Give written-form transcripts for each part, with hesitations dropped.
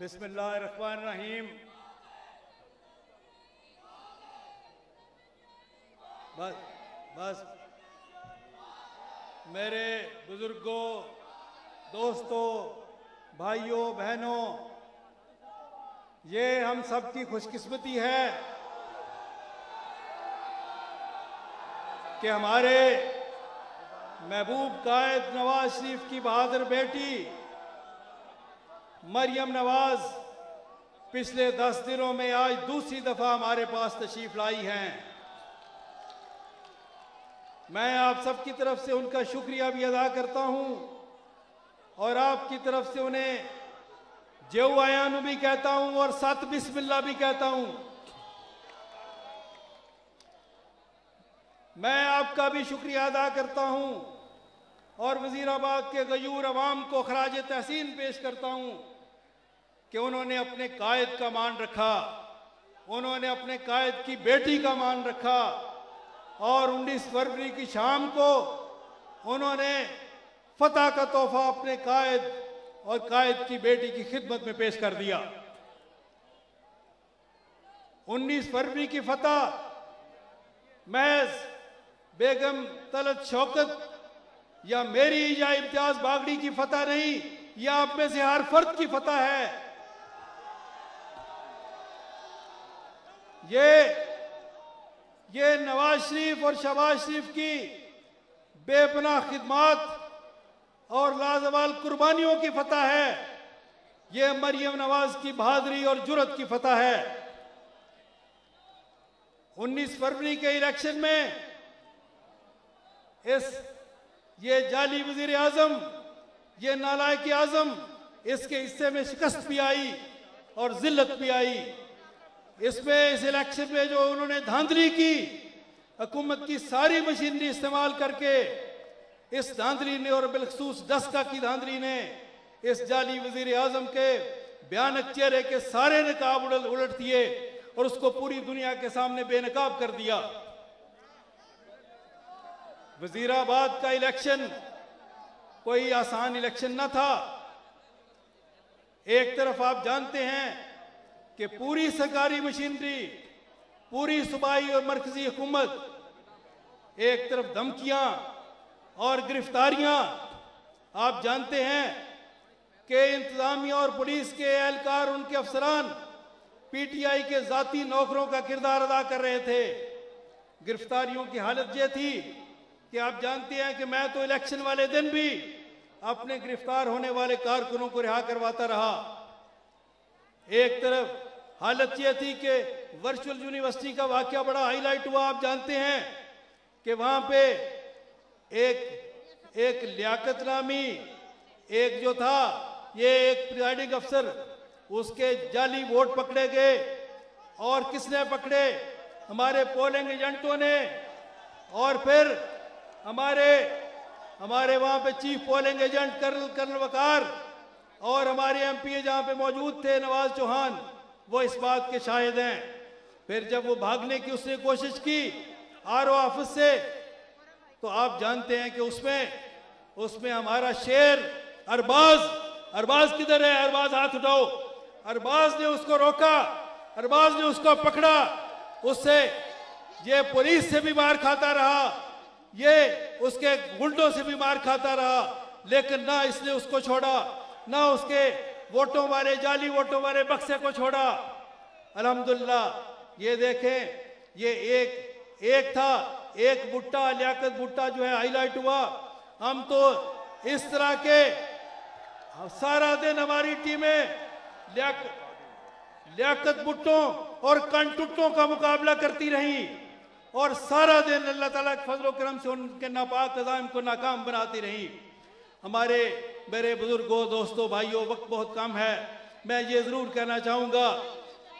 बिस्मिल्लाहिर्रहमानिर्रहीम। बस बस मेरे बुजुर्गों, दोस्तों, भाइयों, बहनों, ये हम सब की खुशकिस्मती है कि हमारे महबूब कायद नवाज शरीफ की बहादुर बेटी मरियम नवाज पिछले 10 दिनों में आज दूसरी दफा हमारे पास तशरीफ लाई हैं। मैं आप सब की तरफ से उनका शुक्रिया भी अदा करता हूं और आपकी तरफ से उन्हें जेऊ आयानु भी कहता हूं और 7 बिस्मिल्ला भी कहता हूं। मैं आपका भी शुक्रिया अदा करता हूं और वजीराबाद के गयूर अवाम को खराज तहसीन पेश करता हूं कि उन्होंने अपने कायद का मान रखा, उन्होंने अपने कायद की बेटी का मान रखा और 19 फरवरी की शाम को उन्होंने फतह का तोहफा अपने कायद और कायद की बेटी की खिदमत में पेश कर दिया। 19 फरवरी की फतह महज बेगम तलत शौकत या मेरी या इम्तियाज बागड़ी की फतह नहीं, या आप में से हर फर्द की फतह है। ये नवाज शरीफ और शहबाज शरीफ की बेपनाह खिदमात और लाजवाल कुर्बानियों की फतह है। ये मरियम नवाज की बहादुरी और जुर्रत की फतह है। 19 फरवरी के इलेक्शन में ये जाली वजीर आजम, ये नालायक आजम, इसके हिस्से में शिकस्त भी आई और जिल्लत भी आई। इसमें इस इलेक्शन में जो उन्होंने धांधली की, हुकूमत की सारी मशीनरी इस्तेमाल करके, इस धांधली ने और बिलखसूस डस्का की धांधली ने इस जाली वजीर आजम के भयानक चेहरे के सारे नकाब उलट दिए और उसको पूरी दुनिया के सामने बेनकाब कर दिया। वजीराबाद का इलेक्शन कोई आसान इलेक्शन न था। एक तरफ आप जानते हैं कि पूरी सरकारी मशीनरी, पूरी सूबाई और मरकजी हुकूमत, एक तरफ धमकियां और गिरफ्तारियां। आप जानते हैं कि इंतजामिया और पुलिस के एहलकार, उनके अफसरान पीटीआई के जाती नौकरों का किरदार अदा कर रहे थे। गिरफ्तारियों की हालत ये थी कि आप जानते हैं कि मैं तो इलेक्शन वाले दिन भी अपने गिरफ्तार होने वाले कारकुनों को रिहा करवाता रहा। एक तरफ हालत यह थी कि वर्चुअल यूनिवर्सिटी का वाकया बड़ा हाईलाइट हुआ। आप जानते हैं कि वहाँ पे एक लियाकत नामी एक जो था, ये एक प्रिजाइडिंग अफसर, उसके जाली वोट पकड़े गए। और किसने पकड़े? हमारे पोलिंग एजेंटों ने। और फिर हमारे वहाँ पे chief polling agent colonel Waqar और हमारे एमपीए जहाँ पे मौजूद थे नवाज चौहान, वो इस बात के शाहिद हैं। फिर जब वो भागने की उसने कोशिश की आरओ ऑफिस से, तो आप जानते हैं कि उसमें हमारा शेर अरबाज किधर है, अरबाज हाथ उठाओ, अरबाज ने उसको रोका, अरबाज ने उसको पकड़ा। उससे ये पुलिस से भी मार खाता रहा, ये उसके गुंडों से भी मार खाता रहा, लेकिन ना इसने उसको छोड़ा, ना उसके वोटों वाले, जाली वोटों वाले बक्से को छोड़ा। अल्हम्दुलिल्लाह, ये देखें, ये एक था, एक भुट्टा, लियाकत भुट्टा जो है हाईलाइट हुआ। हम तो इस तरह के सारा दिन हमारी टीमें लियाकत भुट्टों और कंटुट्टों का मुकाबला करती रहीं और सारा दिन अल्लाह ताला के फजल और करम से उनके नापाक अज़ाम को नाकाम बनाती रही। मेरे बुजुर्गों, दोस्तों, भाइयों, वक्त बहुत कम है। मैं ये ज़रूर कहना चाहूँगा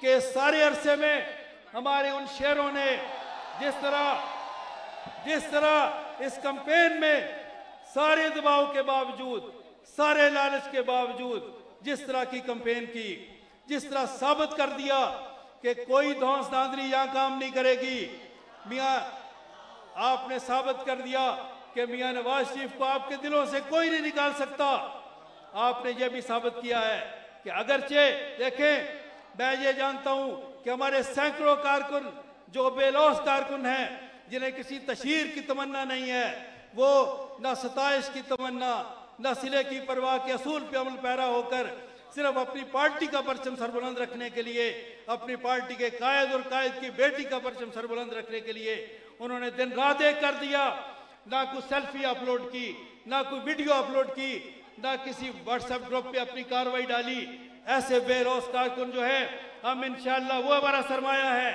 कि सारे अरसे में हमारे उन शेरों ने जिस तरह इस कैंपेन में सारे दबाव के बावजूद, सारे लालच के बावजूद जिस तरह की कैंपेन की, जिस तरह साबित कर दिया कि कोई धौंस धांधली यहाँ काम नहीं करेगी। मियाँ, आपने साबित कर दिया कि मियाँ नवाज शरीफ को आपके दिलों से कोई नहीं निकाल सकता। आपने यह भी साबित किया है कि अगरचे देखें, मैं ये जानता हूँ कि हमारे सैकड़ों कारकुन जो बेलौस कारकुन हैं, जिन्हें किसी तशहीर की तमन्ना नहीं है, वो ना सताइश की तमन्ना ना सिले की परवाह के असूल पे अमल पैरा होकर सिर्फ अपनी पार्टी का परचम सरबुलंद रखने के लिए, अपनी पार्टी के कायद और कायद की बेटी का परचम सरबुलंद रखने के लिए उन्होंने दिन रात एक कर दिया। ना कोई सेल्फी अपलोड की, ना कोई वीडियो अपलोड की, ना किसी व्हाट्सएप ग्रुप पे अपनी कार्रवाई डाली। ऐसे बेरोज कारकुन जो है, हम इंशाअल्लाह वो हमारा सरमाया है।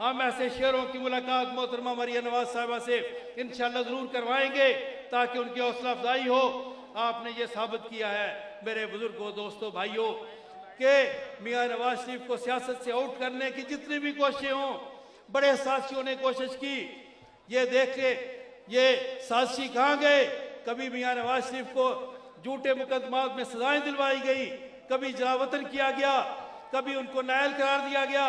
हम ऐसे शेरों की मुलाकात मोहतरमा मरियम नवाज साहिबा से इंशाअल्लाह जरूर करवाएंगे ताकि उनकी हौसला अफजाई हो। आपने ये साबित किया है मेरे बुजुर्गों, दोस्तों, भाइयों के मियां नवाज शरीफ को सियासत से आउट करने की जितनी भी कोशिशें हों, बड़े साथियों ने कोशिश की। ये देखे ये साथी कहाँ गए? कभी मियां नवाज शरीफ को झूठे मुकदमात में सजाएं दिलवाई गई, कभी जलावतन किया गया, कभी उनको नायल करार दिया गया,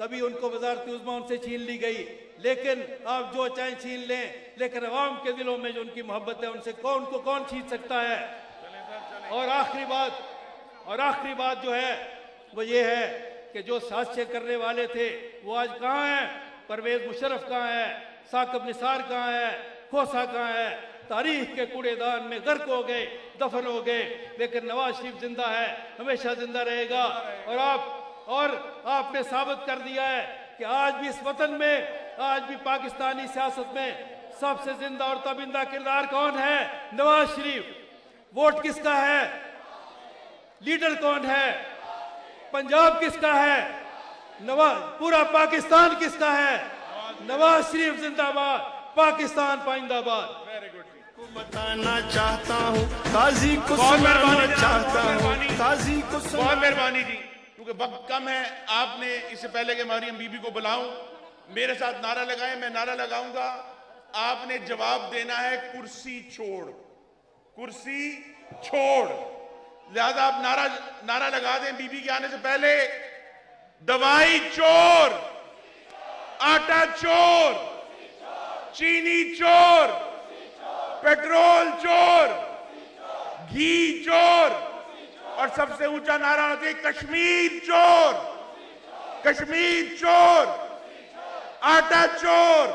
कभी उनको वजारत उज़्मा उनसे छीन ली गई। लेकिन आप जो चाहें छीन लें, लेकिन अवाम के दिलों में जो उनकी मोहब्बत है उनसे कौन छीन सकता है। और आखिरी बात जो है वो ये है कि जो साजिशें करने वाले थे वो आज कहाँ हैं? परवेज़ मुशर्रफ कहाँ है? साक़िब निसार कहाँ है? खोसा कहाँ है? तारीख के कूड़ेदान में गर्क हो गए, दफन हो गए, लेकिन नवाज शरीफ जिंदा है, हमेशा जिंदा रहेगा। और आपने साबित कर दिया है कि आज भी इस वतन में, आज भी पाकिस्तानी सियासत में सबसे जिंदा और तबिंदा किरदार कौन है? नवाज शरीफ। वोट किसका है? लीडर कौन है? पंजाब किसका है? नवाज। पूरा पाकिस्तान किसका है? नवाज शरीफ जिंदाबाद, पाकिस्तान पाइंदाबाद। बताना चाहता हूँ काजी को, बहुत मेहरबानी जी, क्योंकि वक्त कम है। आपने इससे पहले कि मरियम बीबी को बुलाऊं, मेरे साथ नारा लगाएं, मैं नारा लगाऊंगा, आपने जवाब देना है कुर्सी छोड़, कुर्सी छोड़। लिहाजा आप नारा लगा दें बीबी के आने से पहले। दवाई चोर, आटा चोर, चीनी चोर, पेट्रोल चोर, घी चोर, और सबसे ऊंचा नारा होता है कश्मीर चोर, कश्मीर चोर, आटा चोर,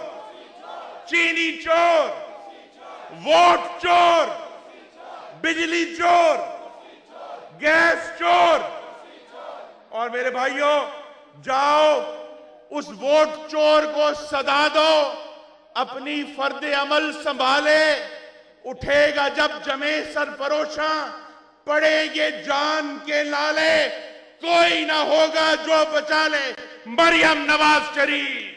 चीनी चोर, वोट चोर, बिजली चोर, गैस चोर। और मेरे भाइयों, जाओ उस वोट चोर को सदा दो, अपनी फर्द अमल संभाले। उठेगा जब जमे सरफरोशां, पड़ेंगे जान के लाले, कोई ना होगा जो बचा ले। मरियम नवाज शरीफ।